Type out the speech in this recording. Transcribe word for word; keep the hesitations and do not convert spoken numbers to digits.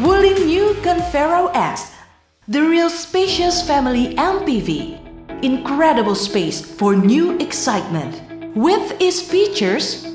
Wooling New Confero S, the real spacious family M P V. Incredible space for new excitement. With its features,